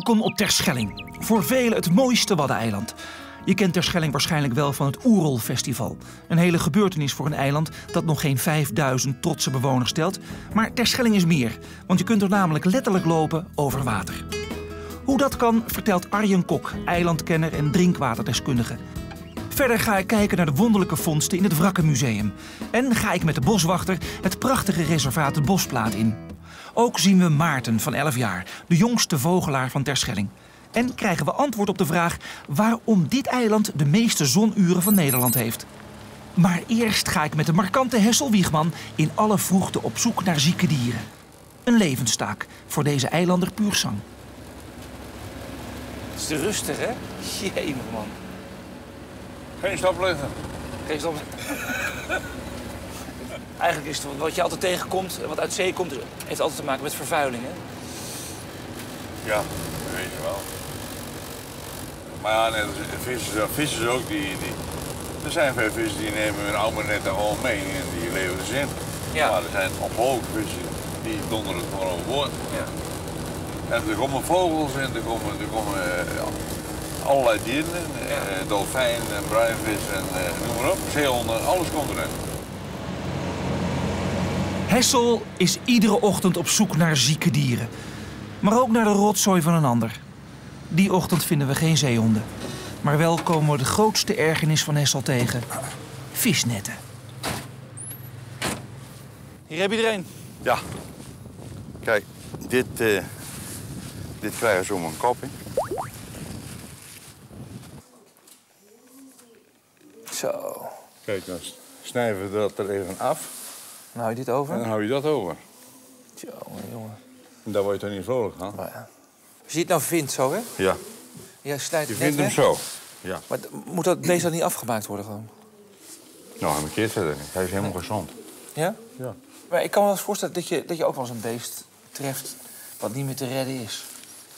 Welkom op Terschelling, voor velen het mooiste Waddeneiland. Je kent Terschelling waarschijnlijk wel van het Oerol Festival. Een hele gebeurtenis voor een eiland dat nog geen 5000 trotse bewoners telt. Maar Terschelling is meer, want je kunt er namelijk letterlijk lopen over water. Hoe dat kan, vertelt Arjen Kok, eilandkenner en drinkwaterdeskundige. Verder ga ik kijken naar de wonderlijke vondsten in het Wrakkenmuseum. En ga ik met de boswachter het prachtige reservaat de Bosplaat in. Ook zien we Maarten van 11 jaar, de jongste vogelaar van Terschelling. En krijgen we antwoord op de vraag waarom dit eiland de meeste zonuren van Nederland heeft. Maar eerst ga ik met de markante Hessel Wiegman in alle vroegte op zoek naar zieke dieren. Een levenstaak voor deze eilander Puursang. Het is te rustig, hè? Jemig, man. Geen stapleugen. Geen stapleugen. Eigenlijk is het wat je altijd tegenkomt, wat uit zee komt, heeft altijd te maken met vervuiling, hè? Ja, dat weet je wel. Maar ja, net als vissers ook, er zijn veel vissen die nemen hun oudernetten al mee en die leven er zin. Ja. Maar er zijn ophoog vissen die donderen gewoon overboord. Ja. En er komen vogels in, er komen allerlei dieren in, ja. Dolfijn, bruinvis en noem maar op, zeehonden, alles komt erin. Hessel is iedere ochtend op zoek naar zieke dieren. Maar ook naar de rotzooi van een ander. Die ochtend vinden we geen zeehonden. Maar wel komen we de grootste ergernis van Hessel tegen. Visnetten. Hier heb je er een. Ja. Kijk, dit krijgen ze om een kop, hè. Zo. Kijk, dan snijden we dat er even af. Dan hou je dit over? En dan hou je dat over. Jongen. Daar word je toch niet vrolijk van? Nou ja. Als je dit nou vindt zo, hè? Ja. Je snijdt het net, vindt hem zo. Ja. Maar moet deze dan niet afgemaakt worden gewoon? Nou, hij markeert verder niet. Hij is helemaal gezond. Ja? Ja. Maar ik kan me wel eens voorstellen dat je ook wel eens een beest treft wat niet meer te redden is.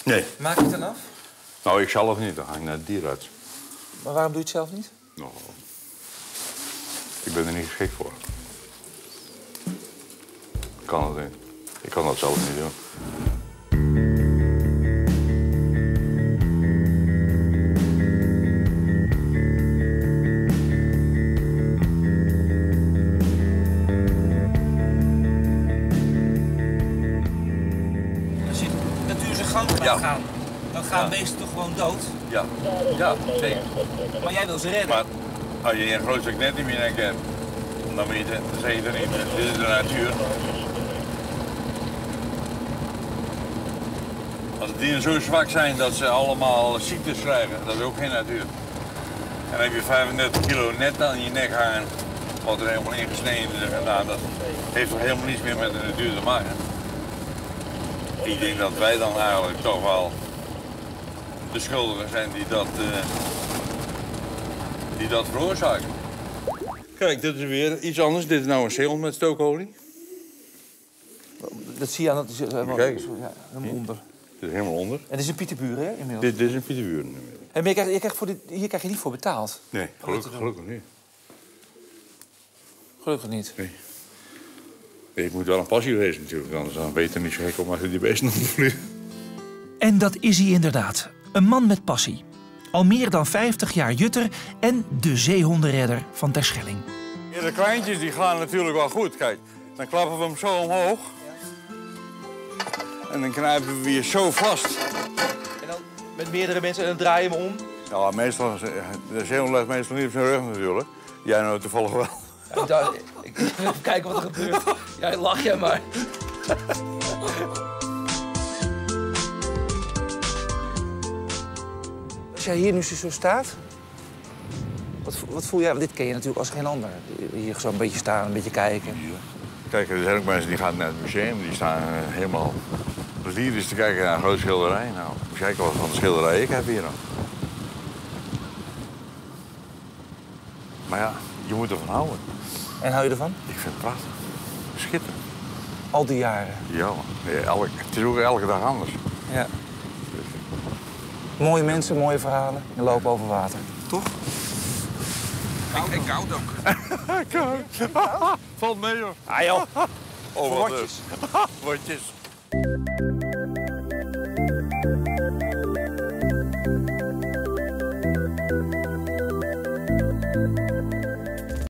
Nee. Maak je het dan af? Nou, ik zelf niet. Dan ga ik naar het dierenarts. Maar waarom doe je het zelf niet? Nou, ik ben er niet geschikt voor. Ik kan het niet. Ik kan dat zelf niet doen. Als je de natuur zijn gang laat gaan, dan gaan beesten toch gewoon dood? Ja, ja, zeker. Maar jij wil ze redden? Maar als je een groot stuk net niet meer herkent, dan ben je er niet meer. Dit is de natuur. Als de dieren zo zwak zijn dat ze allemaal ziektes krijgen, dat is ook geen natuur. En dan heb je 35 kilo net aan je nek hangen, wat er helemaal ingesneden is en gedaan. Dat heeft toch helemaal niets meer met de natuur te maken. Ik denk dat wij dan eigenlijk toch wel de schuldigen zijn die dat veroorzaken. Kijk, dit is weer iets anders. Dit is nou een zeehond met stookolie. Dat zie je aan dat is helemaal onder. Dit is helemaal onder. En dit is een Pieterburen, hè, inmiddels? Dit is een Pieterburen inmiddels. En hier krijg je niet voor betaald? Nee, gelukkig niet. Gelukkig niet? Nee. Ik moet wel een passie lezen natuurlijk, anders dan weet je niet zo gek om als je die beesten ondervliegen. En dat is hij inderdaad. Een man met passie. Al meer dan 50 jaar jutter en de zeehondenredder van Terschelling. Ja, de kleintjes die gaan natuurlijk wel goed, kijk. Dan klappen we hem zo omhoog. En dan knijpen we weer zo vast. En dan met meerdere mensen en dan draai je hem om? Ja, meestal, de zeehond legt meestal niet op zijn rug natuurlijk. Jij nou toevallig wel. Ja, ik wil even kijken wat er gebeurt. Jij lacht jij maar. Als jij hier nu zo staat, wat voel jij? Want dit ken je natuurlijk als geen ander. Hier zo een beetje staan, een beetje kijken. Kijk, er zijn ook mensen die gaan naar het museum, die staan helemaal... Hier is te kijken naar een groot schilderij. Nou, moet jij kijken wat een schilderij ik heb hier nog. Maar ja, je moet ervan houden. En hou je ervan? Ik vind het prachtig. Schitterend. Al die jaren? Ja, het is ook elke dag anders. Ja. Mooie mensen, mooie verhalen en lopen over water. Toch? Koud en koud ook. Koud. Valt mee, hoor. Ah, joh. Oh, watjes. Watjes. Thank you.